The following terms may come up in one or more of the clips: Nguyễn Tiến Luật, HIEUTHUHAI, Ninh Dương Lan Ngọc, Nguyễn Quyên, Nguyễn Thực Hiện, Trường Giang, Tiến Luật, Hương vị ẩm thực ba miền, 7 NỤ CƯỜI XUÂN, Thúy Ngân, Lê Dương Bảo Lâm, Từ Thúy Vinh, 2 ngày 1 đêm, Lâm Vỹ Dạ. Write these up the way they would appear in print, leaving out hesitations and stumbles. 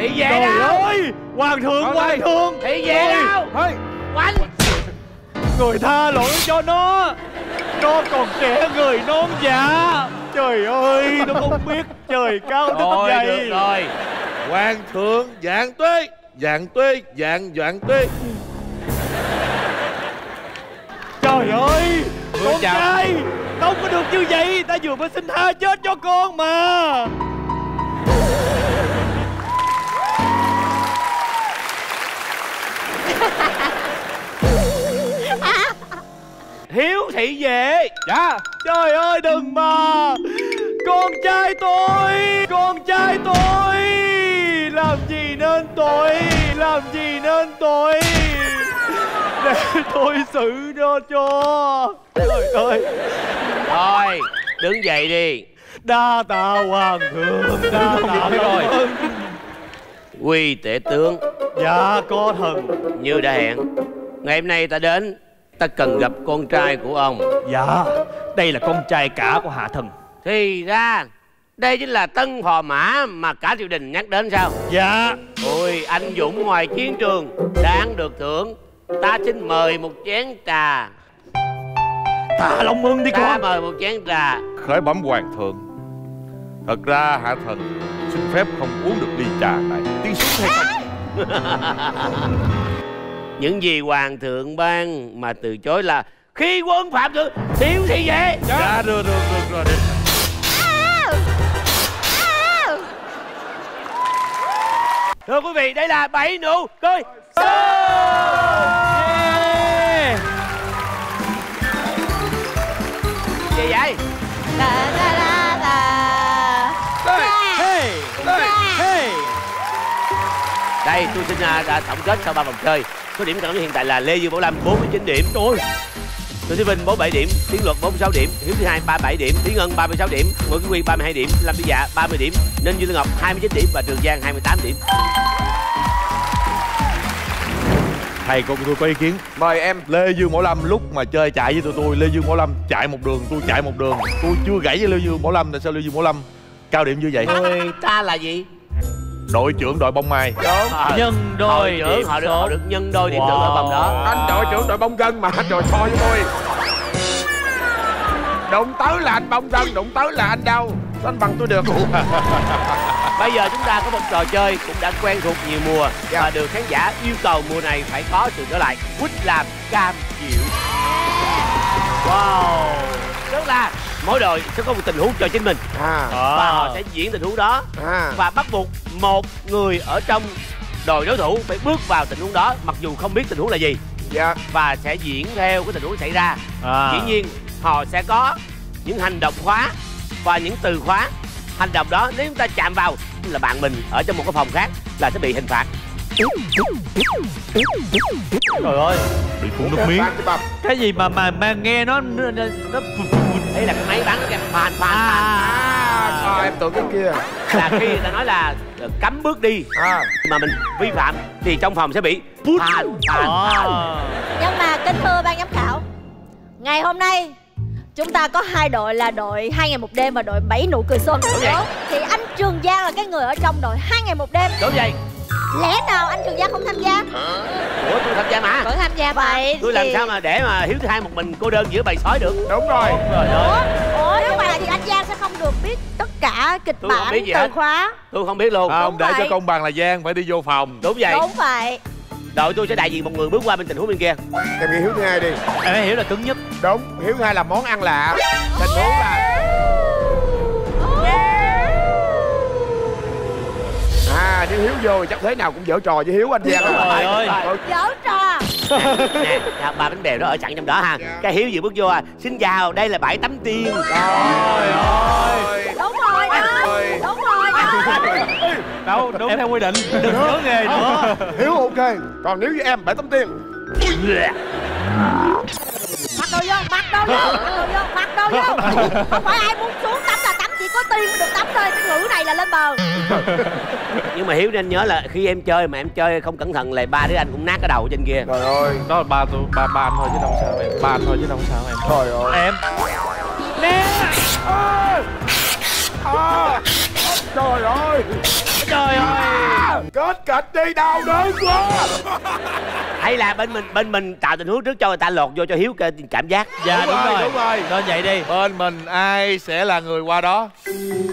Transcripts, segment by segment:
Thị về đâu? Ơi, hoàng thượng thị về đâu? Quánh người tha lỗi cho nó còn trẻ người non dạ. Trời ơi, nó không biết trời cao đất dày. Được rồi, hoàng thượng Vạn Tuế, Vạn Tuế, Vạn Tuế. Trời ơi, con trai không có được như vậy, ta vừa mới xin tha chết cho con mà. Hiếu thị về. Dạ. Trời ơi đừng mà. Con trai tôi, con trai tôi. Làm gì nên tôi, làm gì nên tôi. Để tôi xử nó cho. Trời ơi. Thôi đứng dậy đi. Đa tạ hoàng thượng, đa tạ rồi. Quy tể tướng. Dạ có thần. Như đã hẹn, ngày hôm nay ta đến, ta cần gặp con trai của ông. Dạ, đây là con trai cả của hạ thần. Thì ra đây chính là tân phò mã mà cả triều đình nhắc đến sao? Dạ. Ôi, anh dũng ngoài chiến trường đang được thưởng, ta xin mời một chén trà. Ta long ưng đi con. Ta mời một chén trà. Khởi bẩm hoàng thượng, thật ra hạ thần xin phép không uống được ly trà này. Tiếng súng hay không? Những gì hoàng thượng ban mà từ chối là khi quân phạm thượng thiếu thì vậy. Dạ được được được rồi. Thưa quý vị, đây là 7 nụ cười xuân. Gì vậy? Đây tôi xin tổng kết sau 3 vòng chơi. Số điểm trận đấu hiện tại là Lê Dương Bảo Lâm 49 điểm. Ôi. Từ Thúy Vinh 47 điểm, Tiến Luật 46 điểm, HIEUTHUHAI 37 điểm, Thúy Ngân 36 điểm, Nguyễn Quyên 32 điểm, Lâm Vỹ Dạ 30 điểm, Ninh Dương Lan Ngọc 29 điểm và Trường Giang 28 điểm. Thầy cùng tôi có ý kiến. Mời em. Lê Dương Bảo Lâm lúc mà chơi chạy với tụi tôi, Lê Dương Bảo Lâm chạy một đường, tôi chạy một đường. Tôi chưa gãy với Lê Dương Bảo Lâm, tại sao Lê Dương Bảo Lâm cao điểm như vậy? Ôi, ta là gì? Đội trưởng đội bông mai. Đúng. Nhân đôi điểm họ được nhân đôi điểm ở vòng đó. Anh đội trưởng đội bông gân mà, anh đội so với tôi. Đụng tới là anh bông gân, đụng tới là anh đâu. Anh bằng tôi được. Bây giờ chúng ta có một trò chơi cũng đã quen thuộc nhiều mùa và được khán giả yêu cầu mùa này phải có sự trở lại. Quýt làm cam chịu. Wow. Rất là mỗi đội sẽ có một tình huống cho chính mình và họ sẽ diễn tình huống đó và bắt buộc một người ở trong đội đối thủ phải bước vào tình huống đó mặc dù không biết tình huống là gì và sẽ diễn theo cái tình huống xảy ra. Dĩ nhiên họ sẽ có những hành động khóa và những từ khóa. Hành động đó nếu chúng ta chạm vào là bạn mình ở trong một cái phòng khác là sẽ bị hình phạt. Trời ơi, bị phun nước miếng. Cái gì mà nghe nó đây là cái máy bắn cái phàn phàn. À, em tưởng cái kia là khi người ta nói là cấm bước đi mà mình vi phạm thì trong phòng sẽ bị phàn phàn. Nhưng mà kính thưa ban giám khảo, ngày hôm nay chúng ta có hai đội là đội 2 ngày 1 đêm và đội 7 nụ cười xuân. Thì anh Trường Giang là cái người ở trong đội 2 ngày 1 đêm. Đúng vậy. Lẽ nào anh Trường Giang không tham gia? Ủa, tôi tham gia mà. Vẫn tham gia vậy. Tôi làm sao mà để mà HIEUTHUHAI một mình cô đơn giữa bầy sói được? Đúng rồi. Ủa nếu mà thì anh Giang sẽ không được biết tất cả kịch bản, từ khóa. Tôi không biết luôn. Không, để cho công bằng là Giang phải đi vô phòng. Đúng vậy. Đúng vậy. Đội tôi sẽ đại diện một người bước qua bên tình huống bên kia. Em nghĩ HIEUTHUHAI đi. Em phải hiểu là cứng nhất. Đúng. HIEUTHUHAI là món ăn lạ. Tình huống là nếu Hiếu vô chắc thế nào cũng giở trò với Hiếu anh Giang. Trời ơi, giở trò. Nè, ba bánh bèo đó ở sẵn trong đó ha. Cái Hiếu vừa bước vô xin chào, đây là bãi tắm tiên. Trời ơi. Đúng rồi đó. Đúng rồi đó. Đâu, đúng theo quy định. Đừng nhớ nghề nữa. Hiếu ok. Còn nếu với em bãi tắm tiên. Mặc đồ vô, mặc đồ vô, mặc đồ vô. Không phải ai muốn xuống tắm là tắm, chỉ có tiên mới được tắm thôi. Cái ngữ này là lên bờ. Nhưng mà Hiếu nên nhớ là khi em chơi mà em chơi không cẩn thận là ba đứa anh cũng nát cái đầu trên kia. Trời ơi, đó là ba tôi, ba anh thôi chứ đâu sao em. Ba thôi chứ đâu sao em. Trời ơi. Em. Nè. Trời ơi. Trời ơi, kết kịch đi, đau đớn quá. Hay là bên mình tạo tình huống trước cho người ta lột vô cho Hiếu cảm giác. Dạ đúng rồi. Nên vậy đi. Bên mình ai sẽ là người qua đó?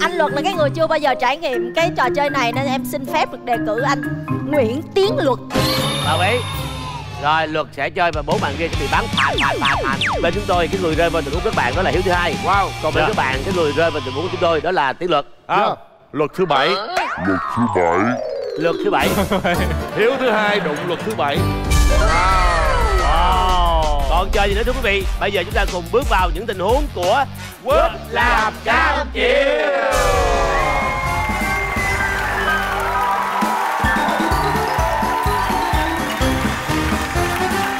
Anh Luật là cái người chưa bao giờ trải nghiệm cái trò chơi này nên em xin phép được đề cử anh Nguyễn Tiến Luật. Đồng ý. Rồi Luật sẽ chơi và bốn bạn kia sẽ bị bắn phạt. Bên chúng tôi cái người rơi vào tình huống các bạn đó là Hiếu thứ 2. Wow. Còn bên các bạn cái người rơi vào tình huống của chúng tôi đó là Tiến Luật. Luật thứ 7. Luật thứ 7. Hiếu thứ 2 đụng Luật thứ 7. Còn chơi gì nữa thưa quý vị? Bây giờ chúng ta cùng bước vào những tình huống của Quốc làm cao chiều.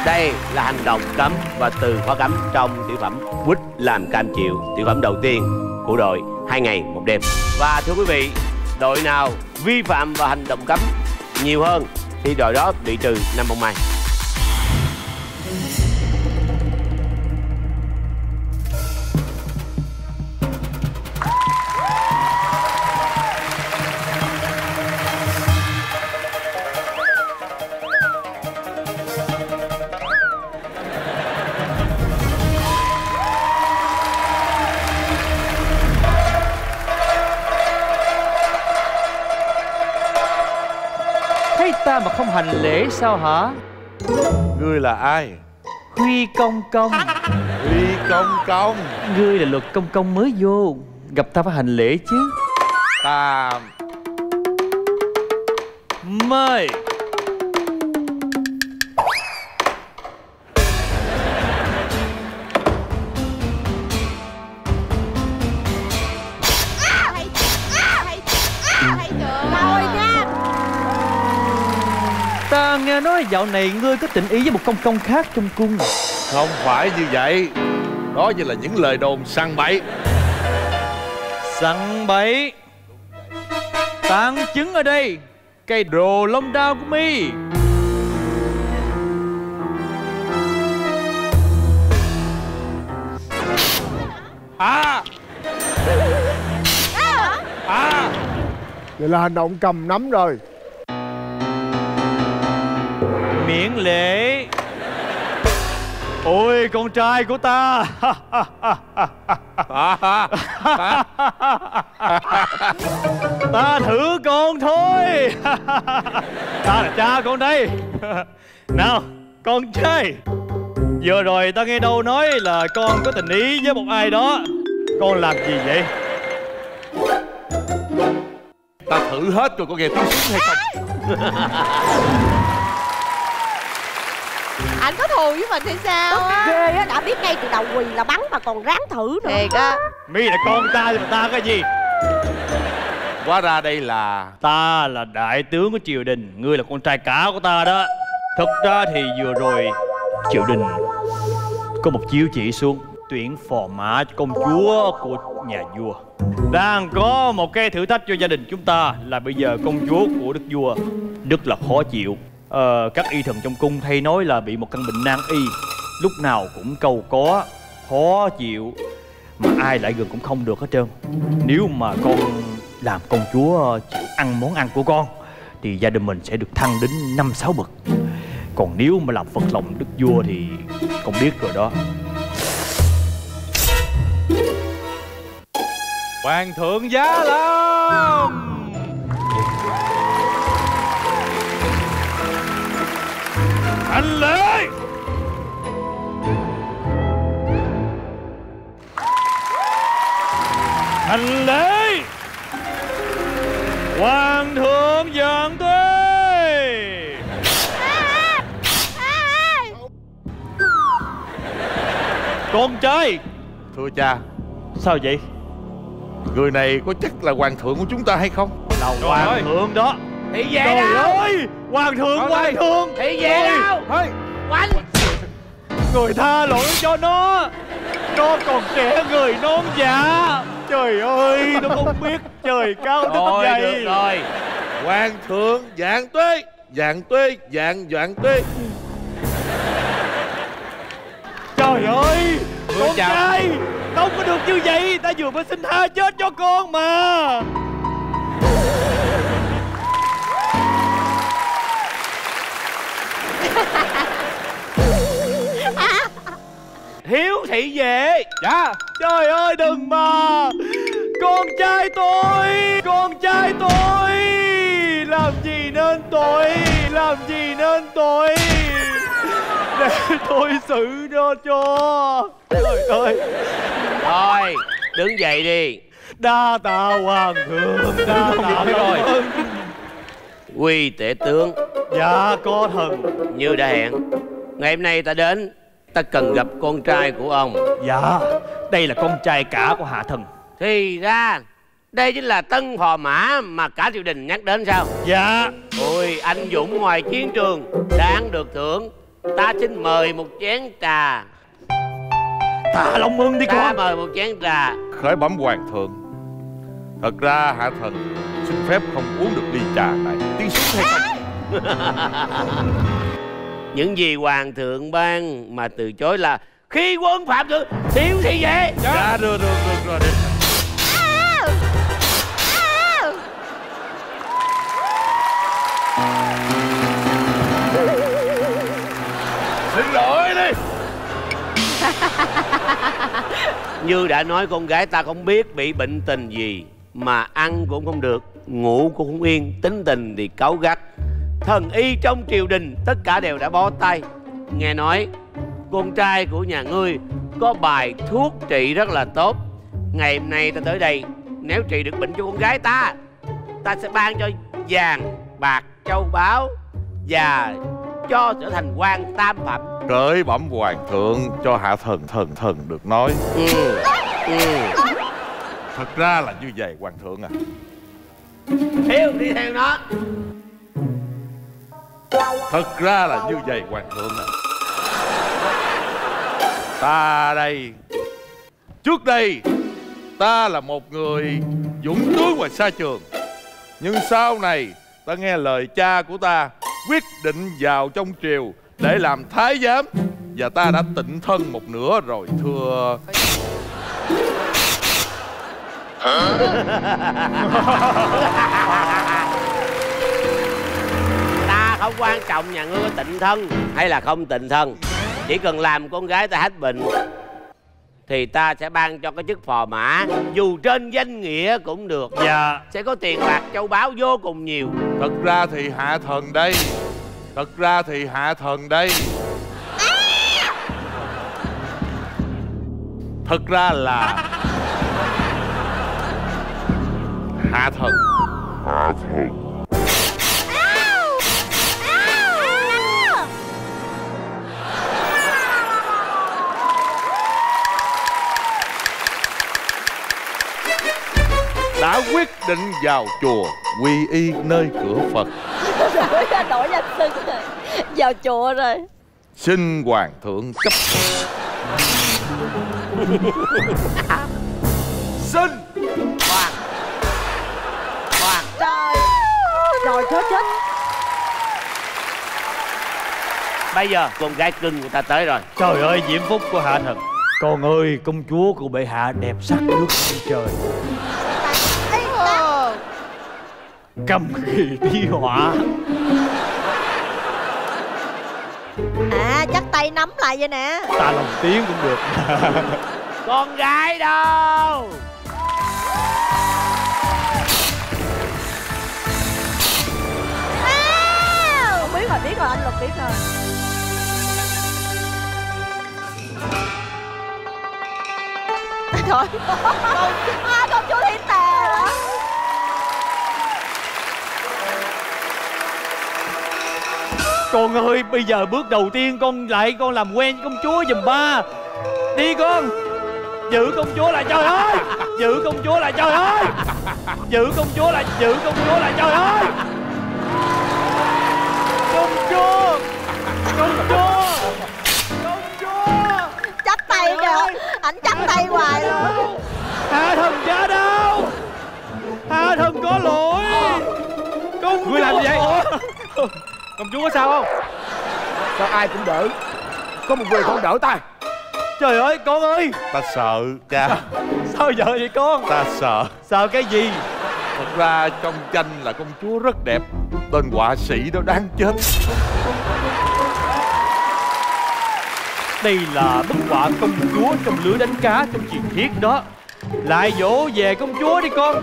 Đây là hành động cấm và từ khóa cấm trong tiểu phẩm Quýt làm cam chịu, tiểu phẩm đầu tiên của đội 2 ngày 1 đêm. Và thưa quý vị, đội nào vi phạm và hành động cấm nhiều hơn thì đội đó bị trừ 5 bông mai. Mà không hành lễ sao hả? Ngươi là ai? Huy Công Công. Huy Công Công. Ngươi là Luật Công Công mới vô, gặp ta phải hành lễ chứ. Ta mời. Ta nghe nói dạo này ngươi có tình ý với một công công khác trong cung. Không phải như vậy. Đó như là những lời đồn săn bẫy. Săn bẫy. Tán chứng ở đây. Cây đồ lông đao của mi. Vậy là hành động cầm nắm rồi. Miễn lễ. Ôi con trai của ta. Ta thử con thôi. Ta là cha con đây. Nào con trai, vừa rồi ta nghe đâu nói là con có tình ý với một ai đó. Con làm gì vậy? Ta thử hết rồi, con nghe tiếng súng hay không? Anh có thù với mình hay sao? Tốt ghê á, đã biết ngay từ đầu quỳ là bắn mà còn ráng thử nữa. Thiệt á. Mi là con ta thì ta cái gì? Hóa ra đây là... Ta là đại tướng của triều đình, ngươi là con trai cả của ta đó. Thật ra thì vừa rồi triều đình có một chiếu chỉ xuống tuyển phò mã công chúa của nhà vua. Đang có một cái thử thách cho gia đình chúng ta là bây giờ công chúa của đức vua rất là khó chịu. Các y thần trong cung hay nói là bị một căn bệnh nan y, lúc nào cũng cau có, khó chịu, mà ai lại gần cũng không được hết trơn. Nếu mà con làm công chúa chịu ăn món ăn của con thì gia đình mình sẽ được thăng đến 5-6 bậc. Còn nếu mà làm phật lòng đức vua thì con biết rồi đó. Hoàng thượng Giá Lâm. Anh lễ. Anh lễ. Hoàng thượng giận tôi. Con trai. Thưa cha. Sao vậy? Người này có chắc là hoàng thượng của chúng ta hay không? Là hoàng thượng đó. Thì về trời đâu ơi, hoàng thượng thì về rồi. Đâu quanh người tha lỗi cho nó còn trẻ người non dạ. Trời ơi, nó không biết trời cao đất dày. Được rồi, hoàng thượng Dạng Tuế. Dạng tuế. Trời ơi, con trai không có được như vậy. Ta vừa mới xin tha chết cho con mà. Hiếu thị về. Dạ. Trời ơi đừng mà. Con trai tôi Làm gì nên tôi để tôi xử nó cho. Trời ơi. Thôi đứng dậy đi. Đa tạ hoàng thượng. Đa tạ rồi. Quy tể tướng. Dạ có thần. Như đã hẹn, ngày hôm nay ta đến, ta cần gặp con trai của ông. Dạ, đây là con trai cả của hạ thần. Thì ra đây chính là tân phò mã mà cả triều đình nhắc đến sao? Dạ. Ôi, anh dũng ngoài chiến trường đáng được thưởng. Ta xin mời một chén trà. Ta long ưng đi con. Ta mời một chén trà. Khởi bẩm hoàng thượng, thật ra hạ thần xin phép không uống được ly trà này. Tiếng súng hay không? Những gì hoàng thượng ban mà từ chối là khi quân phạm thượng thiếu thì vậy. Dạ được rồi đi. Xin lỗi đi. Như đã nói, con gái ta không biết bị bệnh tình gì mà ăn cũng không được, ngủ cũng không yên, tính tình thì cáu gắt. Thần y trong triều đình tất cả đều đã bó tay. Nghe nói con trai của nhà ngươi có bài thuốc trị rất là tốt. Ngày hôm nay ta tới đây, nếu trị được bệnh cho con gái ta, ta sẽ ban cho vàng, bạc, châu báu và cho trở thành quan tam phẩm. Khởi bẩm hoàng thượng, cho hạ thần thần được nói. Thật ra là như vậy hoàng thượng à. Hiếu đi theo nó. Thật ra là như vậy hoàng thượng à. Ta đây, trước đây ta là một người dũng tướng và xa trường, nhưng sau này ta nghe lời cha của ta, quyết định vào trong triều để làm thái giám, và ta đã tịnh thân một nửa rồi thưa. Ta không quan trọng nhà ngươi có tịnh thân hay là không tịnh thân, chỉ cần làm con gái ta hết bệnh thì ta sẽ ban cho cái chức phò mã, dù trên danh nghĩa cũng được. Dạ. Sẽ có tiền bạc châu báu vô cùng nhiều. Thật ra thì hạ thần đây thật ra là hạ thần đã quyết định vào chùa quy y nơi cửa Phật. Đổi danh xưng rồi. Vào chùa rồi. Xin hoàng thượng chấp. Xin hoàng trời. Rồi chết. Bây giờ con gái cưng của ta tới rồi. Trời ơi, diễm phúc của hạ thần. Con ơi, công chúa của bệ hạ đẹp sắc nước trời. Cầm kỳ thi họa. À, chắc tay nắm lại vậy nè. Ta lòng tiếng cũng được. Con gái đâu? À, không biết rồi, biết rồi, anh Lục biết rồi. Thôi. Con chú Thiên Tà đó. Con ơi, bây giờ bước đầu tiên con làm quen với công chúa giùm ba. Đi con. Giữ công chúa lại trời ơi. Giữ công chúa lại trời ơi. Công chúa. Chắc tay kìa. Ảnh chắc tay hoài luôn. Hạ thần ra đâu? Hạ thần có lỗi. Công chúa làm gì vậy? Công chúa có sao không? Sao ai cũng đỡ, có một người không đỡ ta. Trời ơi con ơi. Ta sợ cha. Sao vợ vậy con? Ta sợ. Sợ cái gì? Thật ra trong tranh là công chúa rất đẹp. Tên họa sĩ đó đáng chết. Đây là bức họa công chúa trong lưới đánh cá trong truyền thuyết đó. Lại dỗ về công chúa đi con.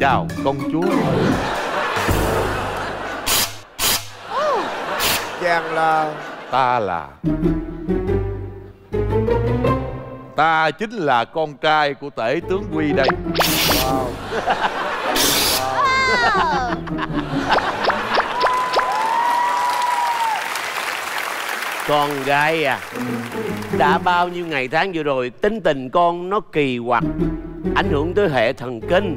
Chào công chúa. Chàng là... Ta là... Ta chính là con trai của tể tướng Quy đây. Wow. Wow. Con gái à, đã bao nhiêu ngày tháng vừa rồi tính tình con nó kỳ quặc, ảnh hưởng tới hệ thần kinh,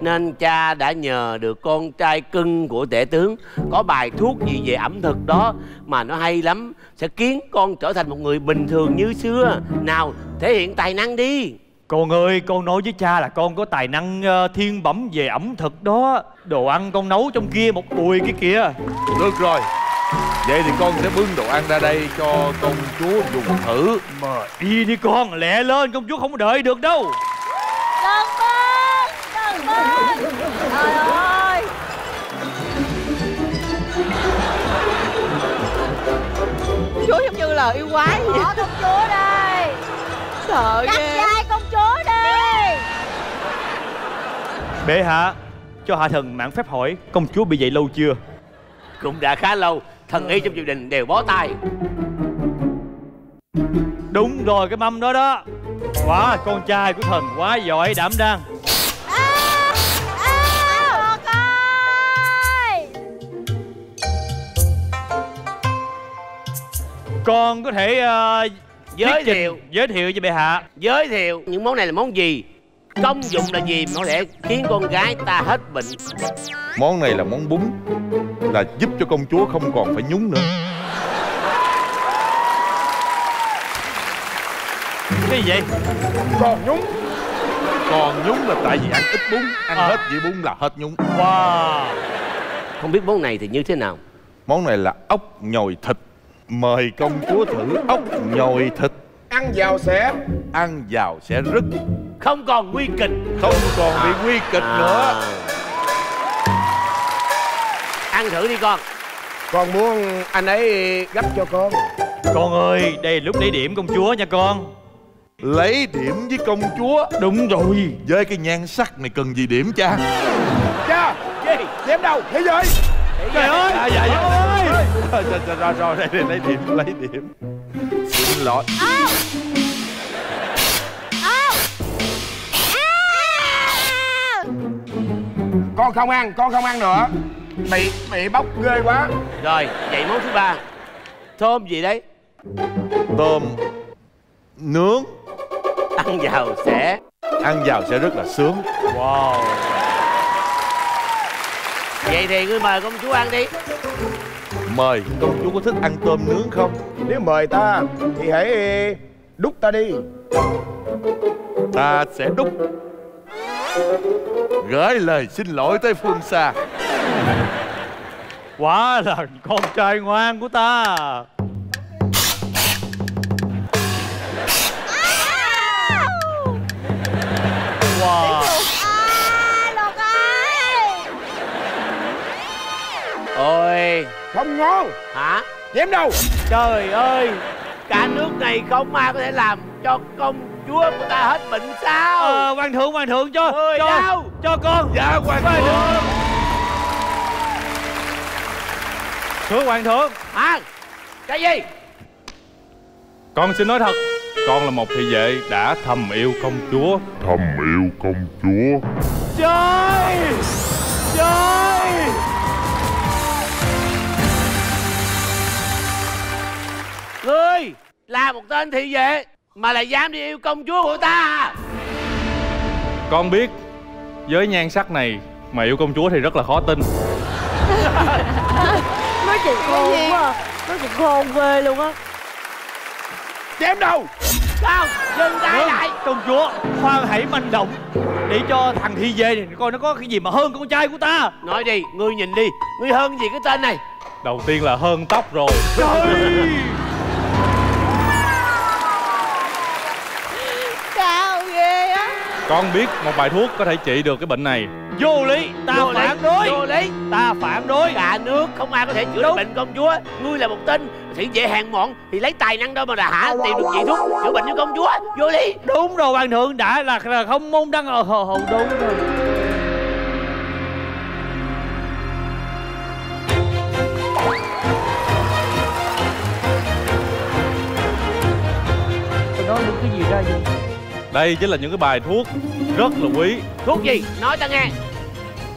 nên cha đã nhờ được con trai cưng của tể tướng có bài thuốc gì về ẩm thực đó mà nó hay lắm, sẽ khiến con trở thành một người bình thường như xưa. Nào, thể hiện tài năng đi. Con ơi, con nói với cha là con có tài năng thiên bẩm về ẩm thực đó. Đồ ăn con nấu trong kia một bùi cái kìa. Được rồi, vậy thì con sẽ bưng đồ ăn ra đây cho công chúa dùng thử. Mà đi đi con, lẹ lên, công chúa không đợi được đâu. Con bưng, con bưng. Trời ơi. Chúa giống như là yêu quái vậy. Bỏ công chúa đây. Sợ ghê. Cắt vai công chúa đi. Bệ hạ, cho hạ thần mạn phép hỏi, công chúa bị vậy lâu chưa? Cũng đã khá lâu. Thần y trong triều đình đều bó tay. Đúng rồi, cái mâm đó đó. Quá, con trai của thần quá giỏi đảm đang. Con có thể giới thiệu cho bệ hạ. Giới thiệu những món này là món gì, công dụng là gì mà có thể khiến con gái ta hết bệnh? Món này là món bún, là giúp cho công chúa không còn phải nhúng nữa. Cái gì vậy? Còn nhúng. Còn nhúng là tại vì ăn ít bún. Ăn hết vị bún là hết nhúng. Wow. Không biết món này thì như thế nào? Món này là ốc nhồi thịt. Mời công chúa thử ốc nhồi thịt. Ăn vào sẽ... Ăn vào sẽ rứt. Không còn nguy kịch. Không còn bị nguy kịch nữa. Ăn thử đi con. Con muốn anh ấy gấp cho con. Con ơi, đây là lúc lấy điểm công chúa nha con. Lấy điểm với công chúa. Đúng rồi. Với cái nhan sắc này cần gì điểm cha? Cha, gì? Điểm đâu? Thế giới. Trời ơi. Dạ dạ dạ. Rồi đây lấy điểm, lấy điểm. Xin lỗi. Con không ăn nữa. Mày bóc ghê quá. Rồi, vậy món thứ ba. Tôm gì đấy? Tôm nướng. Ăn vào sẽ... Ăn vào sẽ rất là sướng. Wow. Vậy thì ngươi mời công chúa ăn đi. Mời, công chúa có thích ăn tôm nướng không? Nếu mời ta thì hãy đút ta đi. Ta sẽ đút. Gửi lời xin lỗi tới phương xa. Quá là con trai ngoan của ta. Wow. Ôi, không ngon. Hả? Dám đâu. Trời ơi, cả nước này không ai có thể làm cho công chúa của ta hết bệnh sao? Hoàng thượng cho con. Dạ hoàng thượng. Thưa hoàng thượng. Hả? Cái gì? Con xin nói thật, con là một thị vệ đã thầm yêu công chúa. Thầm yêu công chúa. Trời! Trời! Ngươi là một tên thị vệ mà lại dám đi yêu công chúa của ta. Con biết với nhan sắc này mà yêu công chúa thì rất là khó tin. Nói chuyện khôn quá. Nói chuyện khôn ghê luôn á. Chém đâu. Sao? Dừng tay lại. Công chúa khoan, hãy manh động để cho thằng thi dê này coi nó có cái gì mà hơn con trai của ta. Nói đi, ngươi nhìn đi, ngươi hơn gì cái tên này? Đầu tiên là hơn tóc rồi. Trời. Con biết một bài thuốc có thể trị được cái bệnh này. Vô lý, ta vô phản lý. Đối vô lý, ta phản đối. Cả nước không ai có thể chữa được bệnh công chúa. Ngươi là một tên thì dễ hàng mọn, thì lấy tài năng đâu mà là hả tìm được vị thuốc chữa bệnh cho công chúa. Vô lý. Đúng rồi, hoàng thượng đã là không môn đăng ở hầu. Đúng rồi. Nói được cái gì ra vậy? Đây chính là những cái bài thuốc rất là quý. Thuốc gì? Nói ta nghe.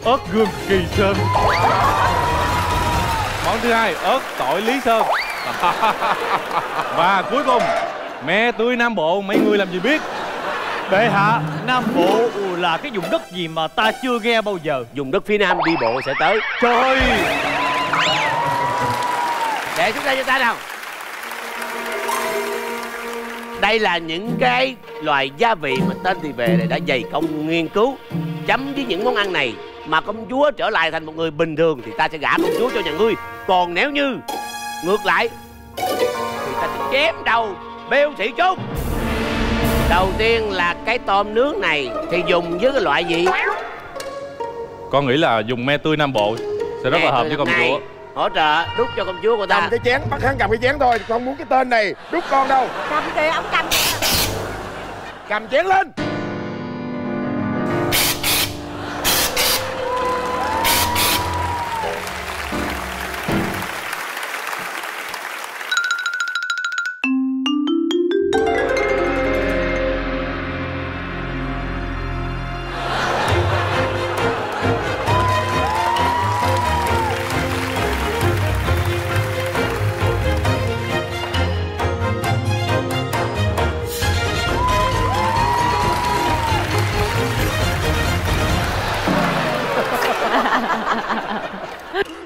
Ớt gương kỳ sơn. Món thứ hai, ớt tỏi lý sơn. Và cuối cùng, me tươi Nam Bộ, mấy người làm gì biết. Bệ hạ, Nam Bộ là cái vùng đất gì mà ta chưa nghe bao giờ? Vùng đất phía Nam đi bộ sẽ tới. Trời! Để xuống đây cho ta nào. Đây là những cái loài gia vị mà tên thì về này đã dày công nghiên cứu. Chấm với những món ăn này mà công chúa trở lại thành một người bình thường thì ta sẽ gả công chúa cho nhà ngươi. Còn nếu như ngược lại thì ta sẽ chém đầu bêu thị chúng. Đầu tiên là cái tôm nướng này thì dùng với cái loại gì? Con nghĩ là dùng me tươi Nam Bộ sẽ rất là hợp với công chúa. Hỗ trợ đút cho công chúa của ta. Cầm cái chén, bắt hắn cầm cái chén thôi, con muốn cái tên này đút con đâu. Cầm kìa, ông cầm kìa. Cầm chén lên.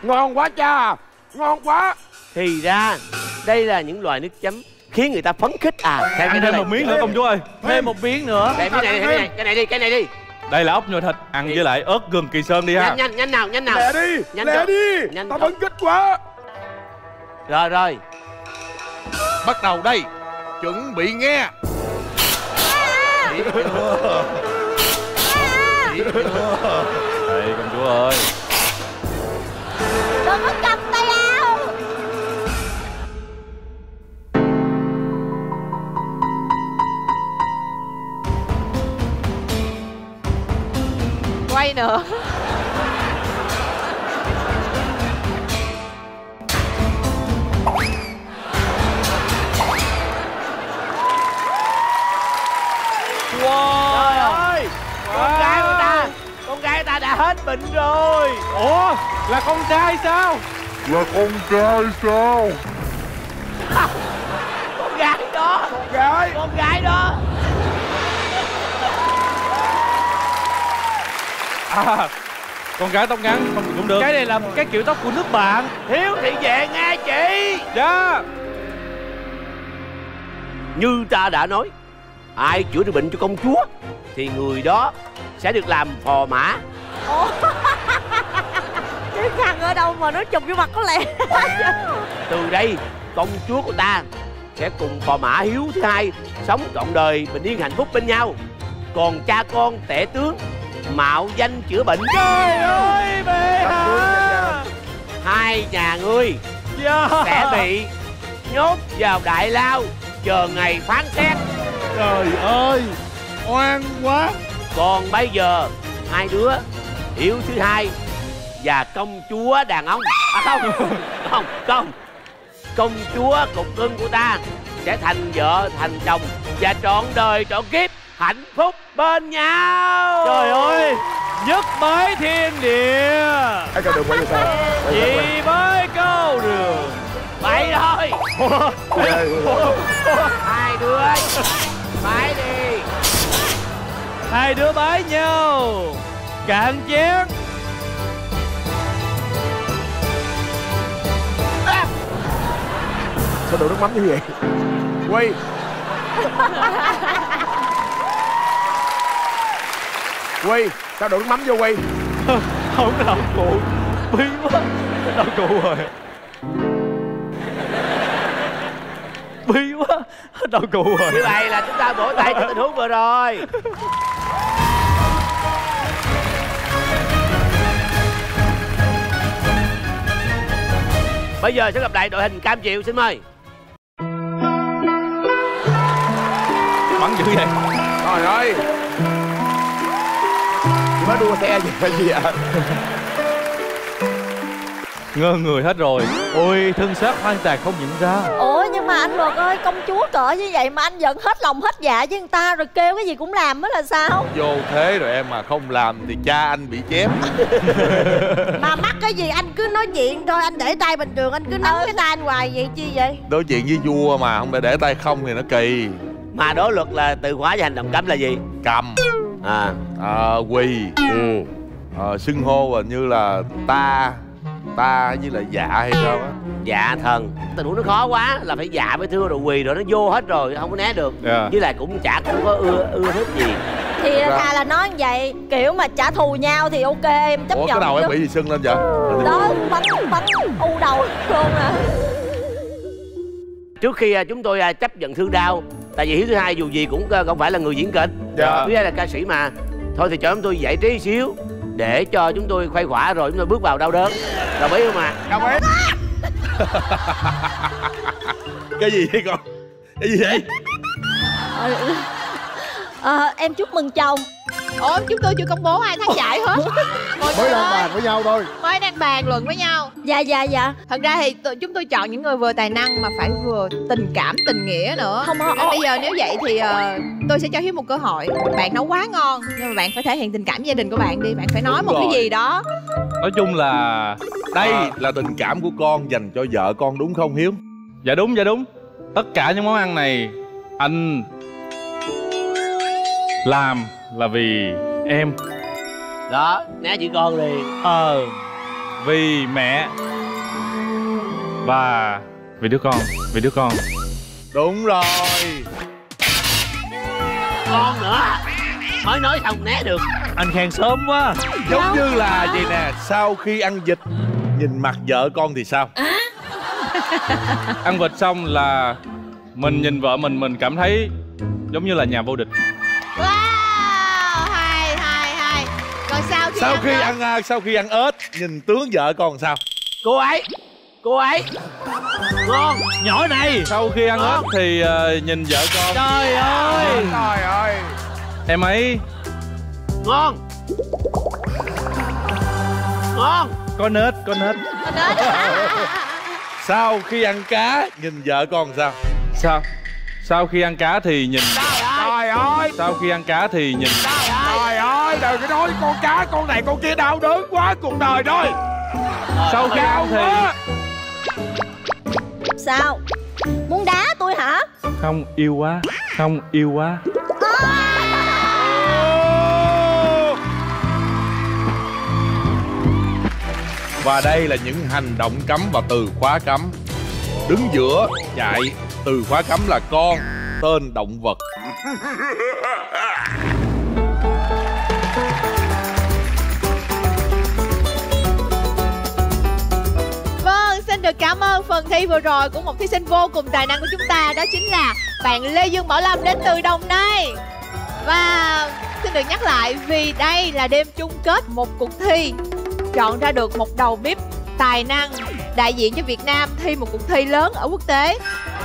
Ngon quá cha, ngon quá. Thì ra đây là những loại nước chấm khiến người ta phấn khích à. Thêm một miếng nữa công chúa ơi. Thêm một miếng nữa. Thêm cái này, cái này đi. Đây là ốc nhồi thịt, ăn với lại ớt gừng kỳ sơn đi ha. Nhanh nào. Lẹ đi. Ta phấn khích quá. Rồi. Bắt đầu đây. Chuẩn bị nghe. Đây công chúa ơi. Đừng có cầm tay áo. Quay nữa. Wow. Trời ơi. Con gái của ta đã hết bệnh rồi. Ủa? Là con trai sao? Con gái đó. À, con gái tóc ngắn không cũng được. Cái này là cái kiểu tóc của nước bạn. Hiếu thị về nghe chị. Dạ. Như ta đã nói, ai chữa được bệnh cho công chúa thì người đó sẽ được làm phò mã. Ủa? Cái khăn ở đâu mà nó chụp vô mặt có lẽ. Từ đây công chúa của ta sẽ cùng phò mã Hiếu thứ hai sống trọn đời bình yên hạnh phúc bên nhau. Còn cha con tể tướng mạo danh chữa bệnh. Trời ơi bệ hạ, hai nhà ngươi sẽ bị nhốt vào đại lao chờ ngày phán xét. Trời ơi oan quá. Còn bây giờ hai đứa Hiếu thứ hai và công chúa đàn ông không, công chúa cục cưng của ta sẽ thành vợ thành chồng và trọn đời trọn kiếp hạnh phúc bên nhau. Trời ơi, nhất bái thiên địa chỉ với câu đường. Vậy thôi hai đứa bái nhau cạn chén. Sao đổ nước mắm như vậy? Quay. Quay, sao đổ nước mắm vô quay? Không làm cụ. Bí quá. Đau cụ rồi. Bí quá. Đau cụ rồi. Như vậy là chúng ta bổ tay cho tình huống vừa rồi. Bây giờ sẽ gặp lại đội hình cam chịu, xin mời. Bắn dữ vậy? Trời ơi, mới đua xe gì vậy vậy? Ngơ người hết rồi. Ôi, thân xác hoang tàn không nhận ra. Ủa nhưng mà anh Luật ơi, công chúa cỡ như vậy mà anh giận hết lòng hết dạ với người ta, rồi kêu cái gì cũng làm mới là sao? Vô thế rồi em mà không làm thì cha anh bị chém. Mà mắc cái gì anh cứ nói chuyện thôi, anh để tay bình thường, anh cứ nắm cái tay anh hoài vậy chi vậy? Đối chuyện với vua mà không để tay không thì nó kỳ. Mà đối Luật là từ khóa và hành động cấm là gì? Cầm quỳ, xưng hô như là ta như là dạ hay sao á? Dạ thần. Tình huống nó khó quá là phải dạ với thưa rồi quỳ rồi, nó vô hết rồi không có né được. Với lại cũng chả cũng có ưa hết gì thì thà là nói như vậy, kiểu mà trả thù nhau thì ok em chấp nhận. Ủa cái đầu em bị gì sưng lên vậy? Đó, bắn u đầu luôn à. Trước khi chúng tôi chấp nhận thương đau, tại vì HIEUTHUHAI dù gì cũng không phải là người diễn kịch, HIEUTHUHAI là ca sĩ mà, thôi thì cho chúng tôi giải trí xíu để cho chúng tôi khuây khỏa rồi chúng tôi bước vào đau đớn. Đồng ý không ạ? Đồng ý. Cái gì vậy con? Cái gì vậy? Em chúc mừng chồng. Ủa chúng tôi chưa công bố ai thắng giải hết. Mới đang bàn với nhau thôi. Mới đang bàn luận với nhau. Dạ. Thật ra thì chúng tôi chọn những người vừa tài năng mà phải vừa tình cảm tình nghĩa nữa. Không có. Bây giờ nếu vậy thì tôi sẽ cho Hiếu một cơ hội. Bạn nấu quá ngon nhưng mà bạn phải thể hiện tình cảm gia đình của bạn đi. Bạn phải nói một cái gì đó. Nói chung là đây là tình cảm của con dành cho vợ con đúng không Hiếu? Dạ đúng, dạ đúng. Tất cả những món ăn này anh làm là vì em. Đó, né chữ con liền. Vì mẹ. Và vì đứa con. Vì đứa con. Đúng rồi. Con nữa mới nói xong né được. Anh khen sớm quá. Giống như là gì nè, sau khi ăn vịt nhìn mặt vợ con thì sao? Ăn vịt xong là mình nhìn vợ mình cảm thấy giống như là nhà vô địch. Sau khi ăn ếch nhìn tướng vợ con sao? Cô ấy ngon nhỏ này. Sau khi ăn ếch thì nhìn vợ con. Trời ơi em ấy ngon con ếch. Sau khi ăn cá nhìn vợ con sao? Sau khi ăn cá thì nhìn. Trời ơi sau khi ăn cá thì nhìn. Trời ơi đừng có nói con cá con này con kia, đau đớn quá cuộc đời thôi. Sau khi ăn thì sao? Muốn đá tôi hả? Không yêu quá Và đây là những hành động cấm và từ khóa cấm. Đứng giữa chạy từ khóa cấm là con tên động vật. Vâng, xin được cảm ơn phần thi vừa rồi của một thí sinh vô cùng tài năng của chúng ta, đó chính là bạn Lê Dương Bảo Lâm đến từ Đồng Nai. Và xin được nhắc lại, vì đây là đêm chung kết một cuộc thi, chọn ra được một đầu bếp tài năng đại diện cho Việt Nam thi một cuộc thi lớn ở quốc tế.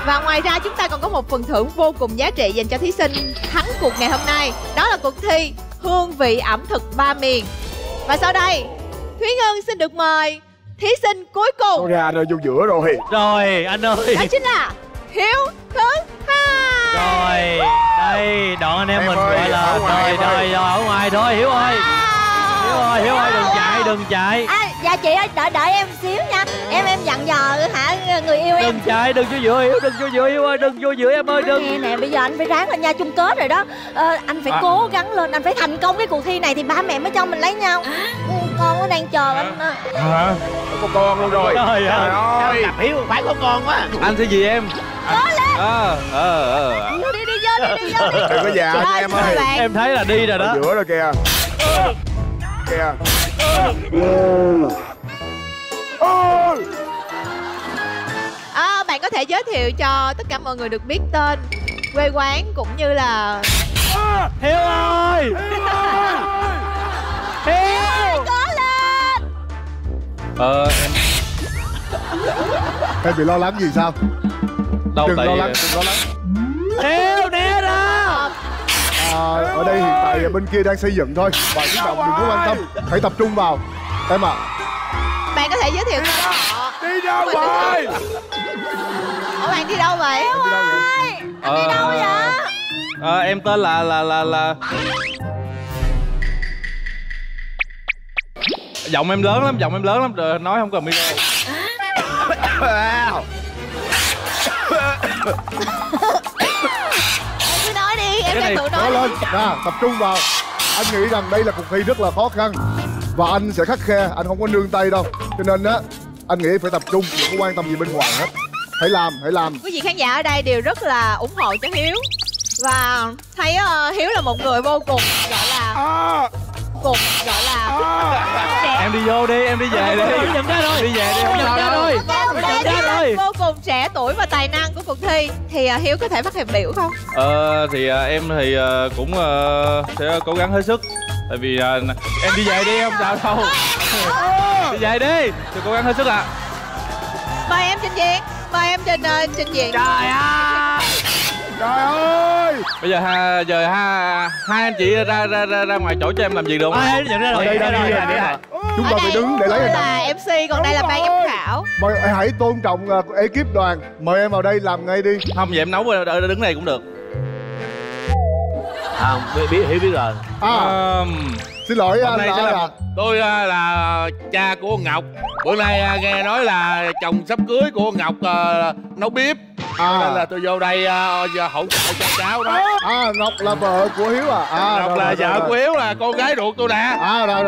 Và ngoài ra chúng ta còn có một phần thưởng vô cùng giá trị dành cho thí sinh thắng cuộc ngày hôm nay. Đó là cuộc thi Hương vị ẩm thực ba miền. Và sau đây Thúy Ngân xin được mời thí sinh cuối cùng. Con ra vô giữa rồi. Rồi anh ơi. Đó chính là HIEUTHUHAI. Rồi đây đoạn anh em mình gọi là đời ở ngoài thôi Hiếu ơi. Hiếu ơi đừng chạy. Dạ chị ơi đợi em xíu nha. Em dặn dò hả người yêu em. Đừng chạy, đừng vô giữa Hiếu ơi, đừng vô giữa em ơi, đừng. Nghe nè, bây giờ anh phải ráng lên nha, chung kết rồi đó. Anh phải cố gắng lên, anh phải thành công cái cuộc thi này thì ba mẹ mới cho mình lấy nhau. Con nó đang chờ anh. Có con luôn rồi. Trời ơi. Gặp Hiếu phải có con quá. Anh sẽ gì em? Cố lên. Đi vô. Đừng có già nha em ơi. Em thấy là đi rồi đó. Giữa rồi kìa. Kìa. Bạn có thể giới thiệu cho tất cả mọi người được biết tên, quê quán cũng như là Hiếu ơi. Hiếu cố lên. Em Em bị lo lắng gì sao? Đâu, đừng lo lắng, đừng lo lắng. Nêu né ra. Ở đây hiện tại bên kia đang xây dựng thôi. Và quý trọng đừng có quan tâm, hãy tập trung vào. Em ạ, bạn có thể giới thiệu cho họ. Đi đâu vậy? Ủa bạn đi đâu vậy? Em đi đâu vậy? Em tên là giọng em lớn lắm, rồi nói không cần micro. Wow. Em cứ nói đi, em đang tự nói lên. Nào, tập trung vào. Anh nghĩ rằng đây là cuộc thi rất là khó khăn và anh sẽ khắt khe, anh không có nương tay đâu. Cho nên á, anh nghĩ phải tập trung, đừng có quan tâm gì bên ngoài hết. Hãy làm, Quý vị khán giả ở đây đều rất là ủng hộ cho Hiếu và thấy Hiếu là một người vô cùng gọi là em đi vô đi, em đi về đi. Nhận ra rồi. Đi về đi, không sao đâu. Vô cùng trẻ tuổi và tài năng của cuộc thi thì Hiếu có thể phát hiện biểu không? Thì em thì cũng sẽ cố gắng hết sức. Tại vì em đi về đi, không sao đâu. Đi về đi, thì cố gắng hết sức ạ. Mời em trình diện, Trời ơi. Trời ơi. Bây giờ hai anh chị ra ngoài chỗ cho em làm việc được không? Em nhận ra rồi. Chúng ta phải đứng để lấy hình ảnh. MC còn đây là ban giám khảo. Mời hãy tôn trọng ekip đoàn. Mời em vào đây làm ngay đi. Không vậy em nấu ở đứng này cũng được. Không, biết rồi. Xin lỗi anh là tôi là cha của ông Ngọc. Bữa nay nghe nói là chồng sắp cưới của ông Ngọc nấu bếp nên là tôi vô đây hỗ trợ cho cháu đó. Ngọc là vợ của Hiếu à? Ngọc là vợ của Hiếu, là con gái ruột tôi nè. Rồi,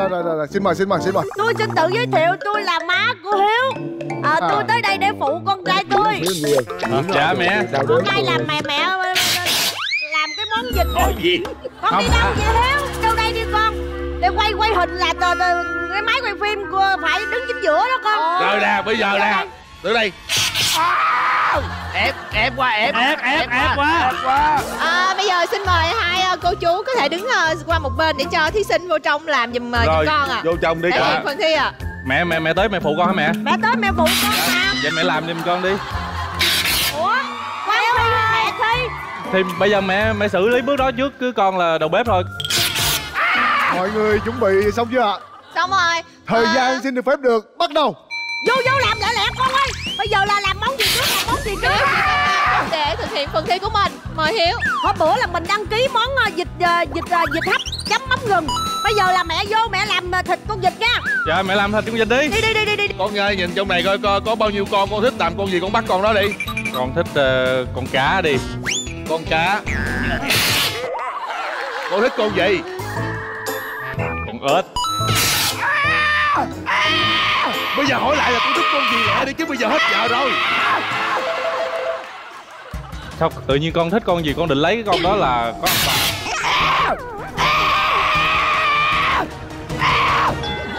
xin mời. Tôi xin tự giới thiệu, tôi là má của Hiếu. Tôi tới đây để phụ con trai tôi. Dạ mẹ. Con trai làm mẹ làm cái món vịt. Con đi đâu vậy Hiếu? Đâu đây đi con. Để quay hình là cái máy quay phim của phải đứng chính giữa đó con. Rồi nè, bây giờ nè. Đứng đây. Ép quá. Bây giờ xin mời hai cô chú có thể đứng qua một bên để cho thí sinh vô trong làm giùm cho con ạ. Vô trong đi cả. Phần thi ạ. Mẹ tới mẹ phụ con hả mẹ? Mẹ tới mẹ phụ con hả? Vậy mẹ làm giùm con đi. Ủa? Quay thi mẹ thi. Thì bây giờ mẹ xử lý bước đó trước, cứ con là đầu bếp thôi. Mọi người chuẩn bị xong chưa ạ? Xong rồi. Thời gian xin được phép được bắt đầu. Vô làm lẹ con ơi. Bây giờ là làm món gì trước, để thực hiện phần thi của mình. Mời Hiếu. Hôm bữa là mình đăng ký món vịt hấp chấm mắm gừng. Bây giờ là mẹ vô mẹ làm thịt con vịt nha. Dạ mẹ làm thịt con vịt đi. Đi. Con ơi, nhìn trong này coi có bao nhiêu con thích làm con gì con bắt con đó đi. Con thích con cá đi. Con cá. Con thích con gì? Ếch. Bây giờ hỏi lại là con thích con gì lẹ đi chứ bây giờ hết giờ rồi. Sao tự nhiên con thích con gì con định lấy cái con đó là có ông bà.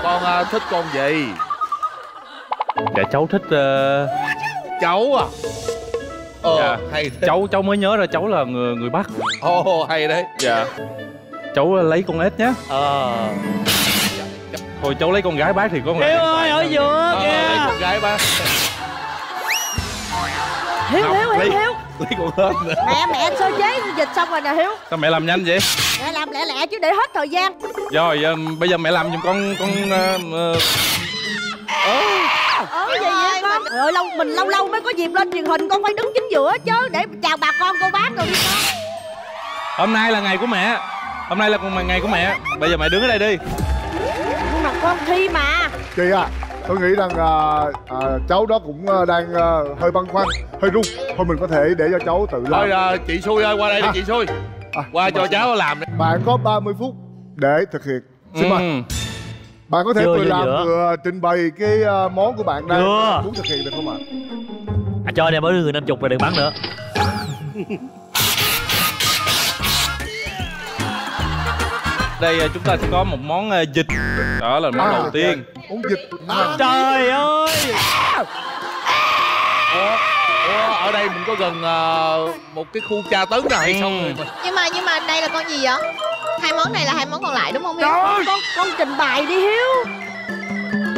Con thích con gì? Dạ cháu thích cháu à? Dạ. Hay thế. Cháu mới nhớ ra cháu là người Bắc. Hay đấy. Dạ. Cháu lấy con ếch nhé. Thôi cháu lấy con gái bác thì con lại. Hiếu ơi, ở giữa kìa. Lấy con gái bác. Hiếu. Lấy con ếch nữa. Mẹ sơ chế dịch xong rồi nè Hiếu. Sao mẹ làm nhanh vậy? Mẹ làm lẹ chứ để hết thời gian. Rồi, bây giờ mẹ làm giùm con gì vậy con? Rồi lâu mới có dịp lên truyền hình, con phải đứng chính giữa chứ để chào bà con cô bác rồi đi con. Hôm nay là ngày của mẹ. Bây giờ mẹ đứng ở đây đi. Nhưng mà con thi mà. Chị à, tôi nghĩ rằng cháu đó cũng đang hơi băn khoăn, hơi run. Thôi mình có thể để cho cháu tự làm. Thôi chị Xui ơi, qua đây đi chị Xui. Qua cho cháu làm đi. Bạn có 30 phút để thực hiện. Xin mời. Bạn có thể vừa làm vừa trình bày cái món của bạn đang muốn thực hiện được không ạ? Cho đem mỗi người 50 rồi đừng bắn nữa. Đây chúng ta sẽ có một món vịt. Đó là món đầu tiên. Món vịt. Trời ơi. Ở đây mình có gần một cái khu tra tấn này xong rồi. Nhưng mà đây là con gì vậy? Hai món này là hai món còn lại đúng không Hiếu? Con trình bày đi Hiếu.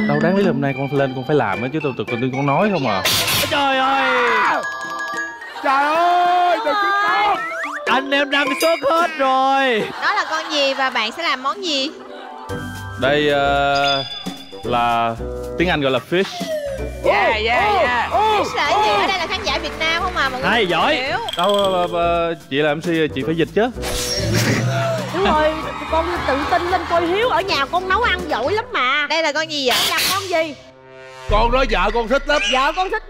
Đâu đáng lý hôm nay con lên con phải làm á chứ, tụi tôi con nói không à. Trời ơi, trời ơi, đừng kích con. Anh em đang sốt hết rồi. Đó là con gì và bạn sẽ làm món gì? Đây là tiếng Anh gọi là fish. Yeah, yeah, yeah. Fish là cái gì? Ở đây là khán giả Việt Nam không à mọi người. Hay giỏi. Hiểu. Đâu chị là MC chị phải dịch chứ. Đúng rồi, con tự tin lên coi Hiếu, ở nhà con nấu ăn giỏi lắm mà. Đây là con gì vậy? Dạ con gì? Con nói vợ con thích lắm. Vợ con thích.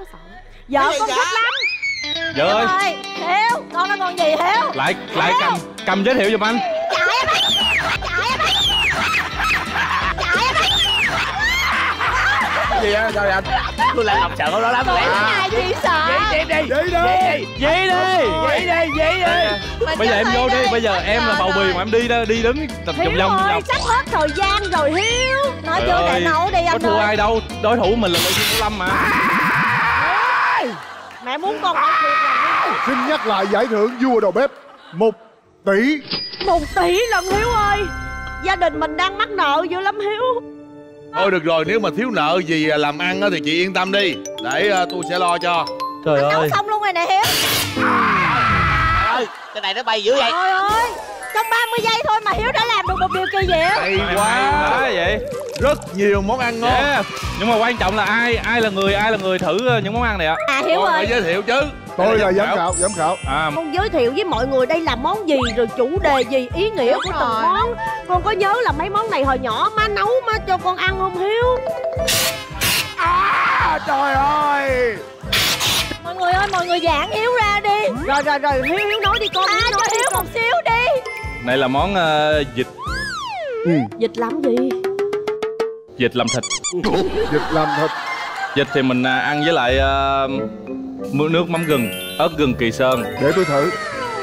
Vợ con thích lắm. Vợ ơi. Hiếu, con nói con gì Hiếu? Lại cầm giới thiệu giùm anh. Trời ơi. Gì á? Sao vậy anh? Tôi là Ngọc sợ con đó lắm. Tôi là gì sợ? Vậy đi. Vậy đi. Vậy đi. Vậy đi. Vậy đi. Bây giờ em vô đi. Bây giờ em là bầu bì mà em đi đó, đi đứng tập vòng vòng. Sắp hết thời gian rồi Hiếu. Nói vô để nấu đi anh. Có thua ai đâu. Đối thủ mình là Lê Dương Bảo Lâm mà. Mẹ muốn con thiệt là. Xin nhắc lại giải thưởng vua đầu bếp 1 tỷ. 1 tỷ lần Hiếu ơi. Gia đình mình đang mắc nợ dữ lắm Hiếu. Thôi được rồi, nếu mà thiếu nợ gì làm ăn thì chị yên tâm đi. Để tôi sẽ lo cho. Trời ơi, nấu xong luôn rồi nè Hiếu. Trời ơi, cái này nó bay dữ vậy. Trời ơi, trong 30 giây thôi mà Hiếu đã làm được một điều kỳ diệu. Hay quá vậy. Rất nhiều món ăn ngon. Nhưng mà quan trọng là ai là người thử những món ăn này ạ? À Hiếu ơi, giới thiệu chứ. Tôi là giám khảo. Con giới thiệu với mọi người đây là món gì, rồi chủ đề gì, ý nghĩa của từng món. Con có nhớ là mấy món này hồi nhỏ má nấu má cho con ăn không Hiếu? À trời ơi, mọi người ơi, mọi người giãn Hiếu ra đi. Rồi Hiếu nói đi con. À cho Hiếu một xíu đi. Này là món vịt. Vịt làm gì? Vịt làm thịt. Vịt làm thịt. Vịt thì mình ăn với lại nước mắm gừng, ớt gừng Kỳ Sơn. Để tôi thử.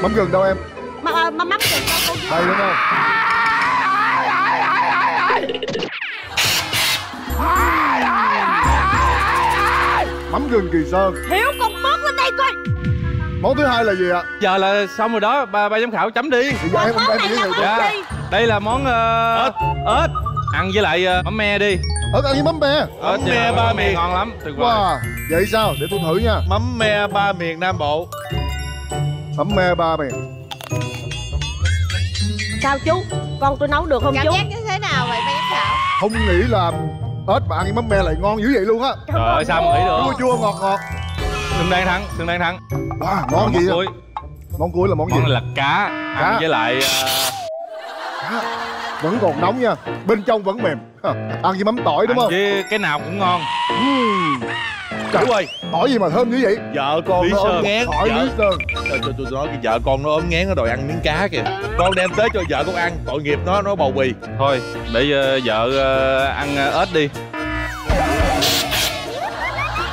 Mắm gừng đâu em? Mắm gừng đâu con? Hay đúng không? Mắm gừng Kỳ Sơn. Hiếu con móc lên đây coi. Món thứ hai là gì ạ? Giờ là xong rồi đó, ba giám khảo chấm đi. Thì món này là món gì? Đây là món ớt. Ăn với lại mắm me đi. Ớt ăn với mắm me. Mắm me ba miền ngon lắm. Tuyệt vời. Wow. Vậy sao? Để tôi thử nha. Mắm me ba miền Nam Bộ. Mắm me ba miền. Sao chú? Con tôi nấu được không chú? Cảm giác như thế nào vậy ba giám khảo? Không nghĩ là ớt mà ăn với mắm me lại ngon dữ vậy luôn á. Trời ơi sao mà nghĩ được. Chua chua ngọt ngọt. Sừng đang thắng. Wow, món gì vậy? Món cuối là món gì? Món này là cá. Ăn với lại cá. Vẫn còn nóng nha, bên trong vẫn mềm. Ăn với mắm tỏi đúng không? Chứ cái nào cũng ngon. Trời ơi, tỏi gì mà thơm như vậy? Vợ con nó ốm ngén. Tỏi Lý Sơn. Tôi nói cái vợ con nó ốm ngén, nó đòi ăn miếng cá kìa. Con đem tới cho vợ con ăn, tội nghiệp nó bầu bì. Thôi, để vợ ăn ếch đi.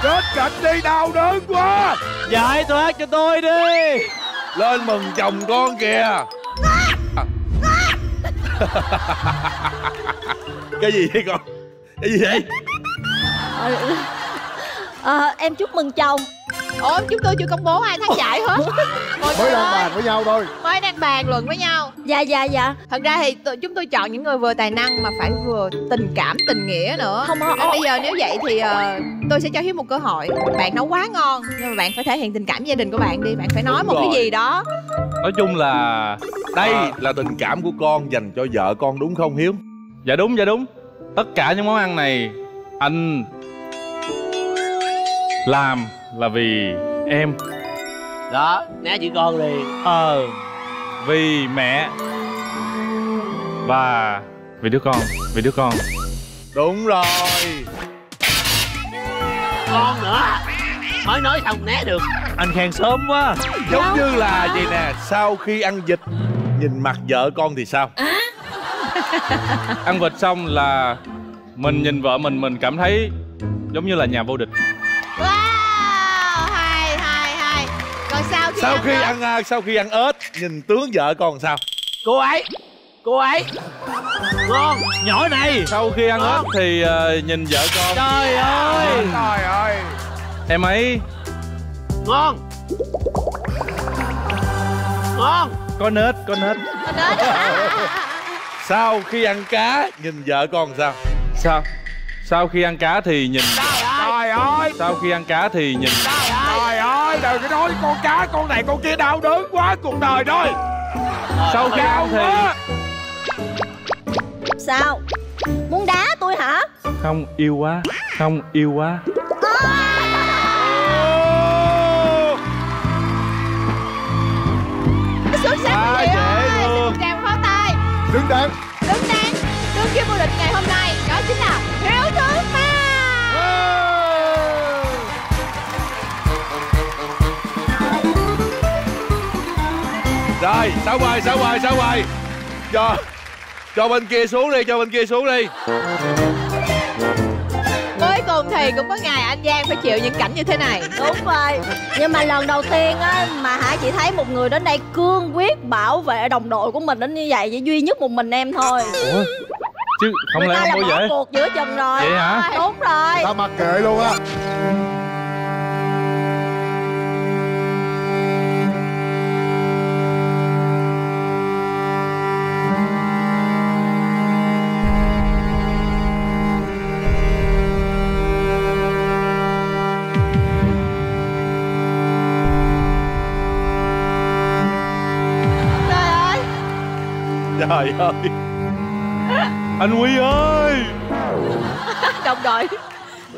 Chết cạnh đi, đau đớn quá. Dạy thoát cho tôi đi. Lên mừng chồng con kìa. Cái gì vậy con? Cái gì vậy? Em chúc mừng chồng. Ủa chúng tôi chưa công bố ai thắng giải hết. Mới đang bàn với nhau thôi. Mới đang bàn luận với nhau. Dạ. Thật ra thì chúng tôi chọn những người vừa tài năng mà phải vừa tình cảm tình nghĩa nữa. Không. Bây giờ nếu vậy thì tôi sẽ cho Hiếu một cơ hội. Bạn nấu quá ngon, nhưng mà bạn phải thể hiện tình cảm gia đình của bạn đi. Bạn phải nói một cái gì đó. Nói chung là đây là tình cảm của con dành cho vợ con đúng không Hiếu? Dạ đúng. Tất cả những món ăn này anh làm là vì em. Đó, né chị con liền. Vì mẹ. Và vì đứa con. Đúng rồi. Con nữa. Mới nói xong né được. Anh khen sớm quá. Giống như là vậy nè. Sau khi ăn vịt, nhìn mặt vợ con thì sao? Ăn vịt xong là mình nhìn vợ mình cảm thấy giống như là nhà vô địch. Sau khi ăn ếch, nhìn tướng vợ con sao? Cô ấy ngon nhỏ này. Sau khi ăn ếch thì nhìn vợ con. Trời ơi em ấy ngon. Con ếch. Sau khi ăn cá, nhìn vợ con sao? Sau khi ăn cá thì nhìn. Trời ơi. Sau khi ăn cá thì nhìn. Trời ơi, đừng có nói con cá con này con kia đau đớn quá cuộc đời rồi. Sau khi ăn thì sao? Muốn đá tôi hả? Không, yêu quá. Không, yêu quá. Xuất sắc chị ơi. Xin một tràng pháo tay. Đứng đắn. Đứng đắn. Đương kim vô địch ngày hôm nay đó chính là Hiếu Thứ Ba. Rồi, sáu bài, sáu bài, sáu bài. Cho bên kia xuống đi, cho bên kia xuống đi. Cuối cùng thì cũng có ngày anh Giang phải chịu những cảnh như thế này. Đúng rồi. Nhưng mà lần đầu tiên á, mà hả chị thấy một người đến đây cương quyết bảo vệ đồng đội của mình đến như vậy. Chỉ duy nhất một mình em thôi. Ủa? Chứ không lẽ không có vậy? Cuộc giữa chừng rồi. Vậy hả? Đúng rồi. Tao mặc kệ luôn á. Trời ơi. Anh Huy ơi. Đồng đội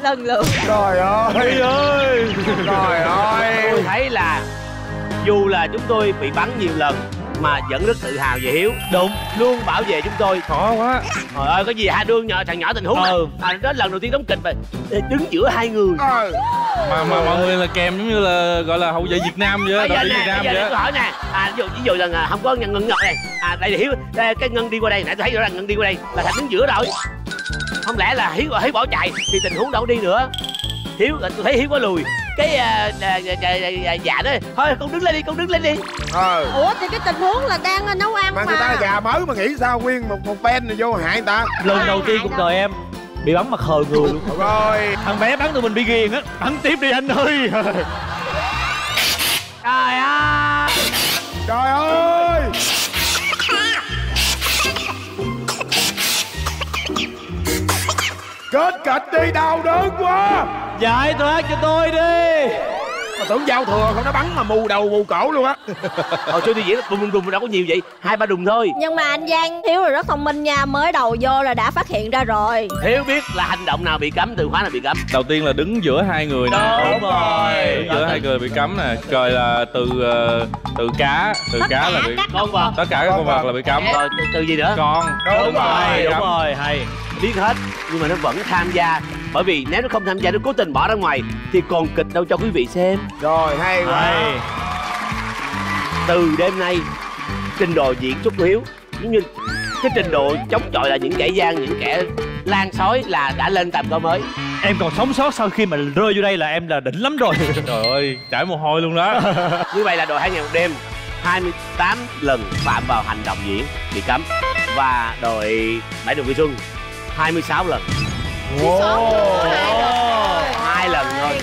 lần lượt. Trời ơi. Huy ơi. Trời ơi. Tôi thấy là dù là chúng tôi bị bắn nhiều lần mà vẫn rất tự hào về Hiếu. Đúng. Luôn bảo vệ chúng tôi. Khó quá. Trời ơi, có gì hả Đương nhỏ, thằng nhỏ tình huống. Đó lần đầu tiên đóng kịch mà đứng giữa hai người. Mà mọi người là kèm giống như là gọi là hậu vệ Việt Nam vậy. Đội Việt Nam vậy. Hỏi nè, ví dụ là không có Ngân Ngọc này. Đây là Hiếu, cái Ngân đi qua đây, nãy tôi thấy rõ ràng Ngân đi qua đây là Thạch đứng giữa rồi. Không lẽ là Hiếu bỏ chạy thì tình huống đâu đi nữa. Hiếu, tôi thấy Hiếu có lùi. Cái Dạ đó, thôi con đứng lên đi, con đứng lên đi. Ủa thì cái tình huống là đang nấu ăn mà. Người ta già mới mà nghĩ sao nguyên một fan này vô hại người ta. Lần đầu tiên cuộc đời em bị bắn mà khờ người luôn. Rồi. Thằng bé bắn tụi mình bị ghiền á, bắn tiếp đi anh ơi. Trời ơi. Trời ơi. Kết kịch đi, đau đớn quá. Giải thoát cho tôi đi. Mà tưởng giao thừa không, nó bắn mà mù đầu mù cổ luôn á. Hồi xưa đi diễn đùng đùng đâu có nhiều vậy, 2-3 đùng thôi. Nhưng mà anh Giang Hiếu là rất thông minh nha, mới đầu vô là đã phát hiện ra rồi. Hiếu biết là hành động nào bị cấm, từ khóa nào bị cấm. Đầu tiên là đứng giữa hai người nè. Đúng rồi. Đứng giữa hai người bị cấm nè. Rồi là từ cá là bị con vật. Tất cả các con vật là bị cấm. Rồi từ gì nữa? Con. Đúng rồi, đúng rồi, hay. Biết hết nhưng mà nó vẫn tham gia, bởi vì nếu nó không tham gia, nó cố tình bỏ ra ngoài thì còn kịch đâu cho quý vị xem. Rồi, hay quá. Từ đêm nay trình độ diễn xuất của Hiếu giống như cái trình độ chống chọi là những kẻ gian, những kẻ lan sói là đã lên tầm cao mới. Em còn sống sót sau khi mà rơi vô đây là em là đỉnh lắm rồi. Trời ơi, chảy mồ hôi luôn đó. Như vậy là đội 2 Ngày 1 Đêm 28 lần phạm vào hành động diễn bị cấm, và đội 7 NỤ CẢI XUÂN 26 lần. Wow. 2 lần thôi.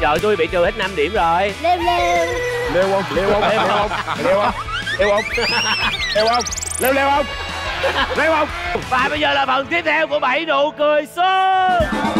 Trời, tôi bị trừ hết 5 điểm rồi. Leo không? Và bây giờ là phần tiếp theo của 7 nụ cười xuân.